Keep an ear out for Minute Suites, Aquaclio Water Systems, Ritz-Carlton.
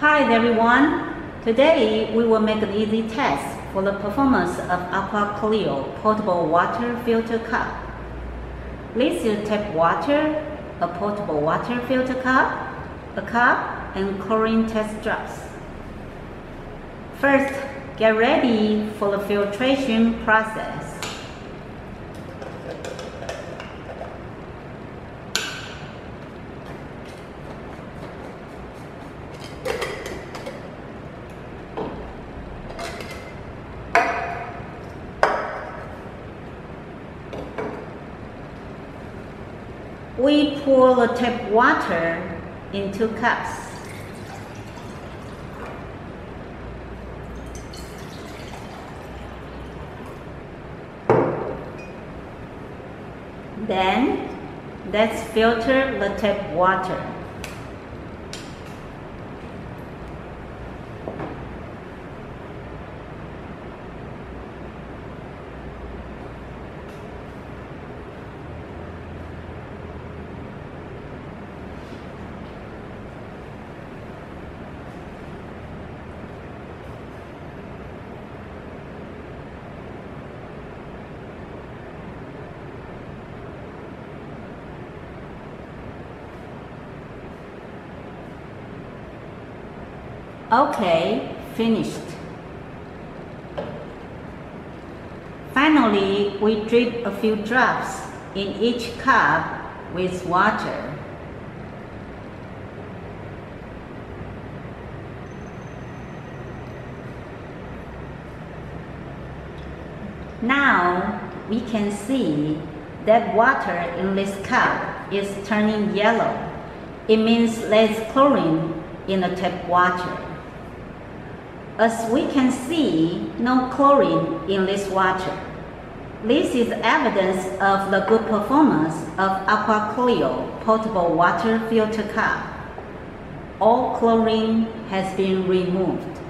Hi everyone! Today we will make an easy test for the performance of Aquaclio portable water filter cup. Let's use tap water, a portable water filter cup, a cup, and chlorine test drops. First, get ready for the filtration process. We pour the tap water into cups. Then, let's filter the tap water. Okay, finished. Finally, we drip a few drops in each cup with water. Now we can see that water in this cup is turning yellow. It means there's chlorine in the tap water. As we can see, no chlorine in this water. This is evidence of the good performance of Aquaclio portable water filter cup. All chlorine has been removed.